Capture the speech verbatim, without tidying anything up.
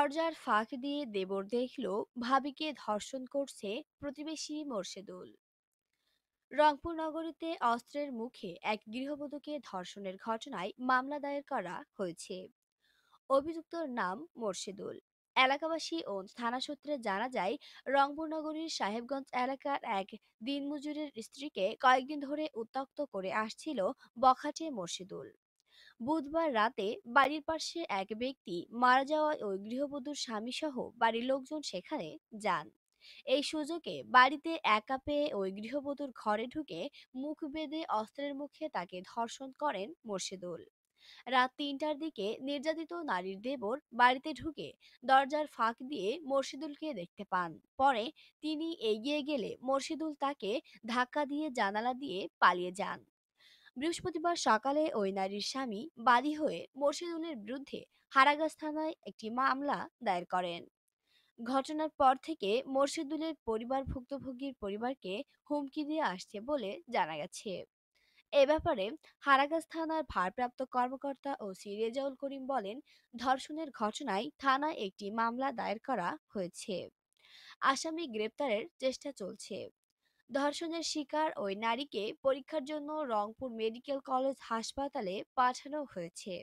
দরজার ফাঁক দিয়ে দেবর দেখল ভাবিকে ধর্ষণ করছে প্রতিবেশী মোর্শেদুল। রংপুর নগরীতে অস্ত্রের মুখে এক গৃহবধূকে ধর্ষণের ঘটনায় মামলা দায়ের করা হয়েছে। অভিযুক্তর নাম মোর্শেদুল। এলাকাবাসী ও থানা সূত্রে জানা যায়, রংপুর নগরীর সাহেবগঞ্জ এলাকার এক দিনমজুরের স্ত্রীকে কয়েকদিন ধরে উত্ত্যক্ত করে আসছিল বখাটে মোর্শেদুল। বুধবার রাতে বাড়ির পাশে এক ব্যক্তি মারা যাওয়ায় ওই গৃহবধূর স্বামী সহ বাড়ির লোকজন সেখানে যান। এই সুযোগে বাড়িতে একা পেয়ে ওই গৃহবধূর ঘরে ঢুকে মুখ বেঁধে অস্ত্রের মুখে তাকে ধর্ষণ করেন মোর্শেদুল। রাত তিনটার দিকে নির্যাতিত নারীর দেবর বাড়িতে ঢুকে দরজার ফাঁক দিয়ে মোর্শেদুলকে দেখতে পান। পরে তিনি এগিয়ে গেলে মোর্শেদুল তাকে ধাক্কা দিয়ে জানালা দিয়ে পালিয়ে যান। বৃহস্পতিবার সকালে ওই নারীর স্বামী বাদী হয়ে মোর্শেদুলের বিরুদ্ধে হারাগাছ থানায় একটি মামলা দায়ের করেন। ঘটনার পর থেকে মোর্শেদুলের পরিবার ভুক্তভোগীর পরিবারকে হুমকি দিয়ে আসছে বলে জানা গেছে। এ ব্যাপারে হারাগাছ থানার ভারপ্রাপ্ত কর্মকর্তা ওসি রেজাউল করিম বলেন, ধর্ষণের ঘটনায় থানায় একটি মামলা দায়ের করা হয়েছে। আসামি গ্রেপ্তারের চেষ্টা চলছে। ধর্ষণের শিকার ওই নারীকে পরীক্ষার জন্য রংপুর মেডিকেল কলেজ হাসপাতালে পাঠানো হয়েছে।